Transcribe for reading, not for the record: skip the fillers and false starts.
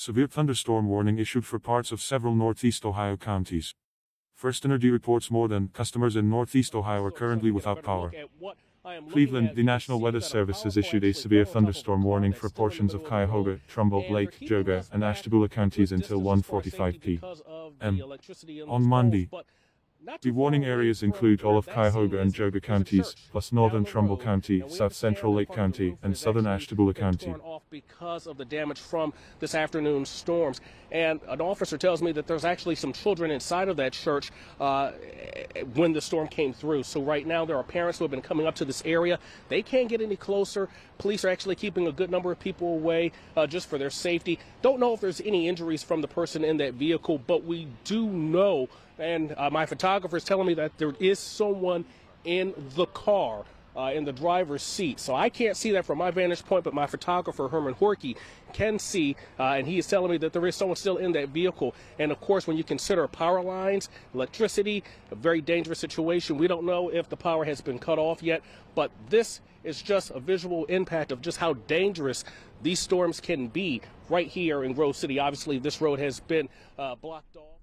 Severe thunderstorm warning issued for parts of several northeast Ohio counties. First Energy reports more than customers in northeast Ohio are currently without power. Cleveland, the National Weather Service has issued a severe thunderstorm warning for portions of Cuyahoga, Trumbull, Lake, Geauga, and Ashtabula counties until 1:45 p.m. on Monday. The warning areas include all of Cuyahoga and Geauga counties, plus northern Trumbull County, south central Lake County, and southern Ashtabula County. Because of the damage from this afternoon's storms, and an officer tells me that there's actually some children inside of that church when the storm came through. So right now there are parents who have been coming up to this area. They can't get any closer. Police are actually keeping a good number of people away just for their safety. Don't know if there's any injuries from the person in that vehicle, but we do know. And my photographer is telling me that there is someone in the car, in the driver's seat. So I can't see that from my vantage point, but my photographer, Herman Horky, can see, and he is telling me that there is someone still in that vehicle. And of course, when you consider power lines, electricity, a very dangerous situation. We don't know if the power has been cut off yet, but this is just a visual impact of just how dangerous these storms can be right here in Grove City. Obviously, this road has been blocked off.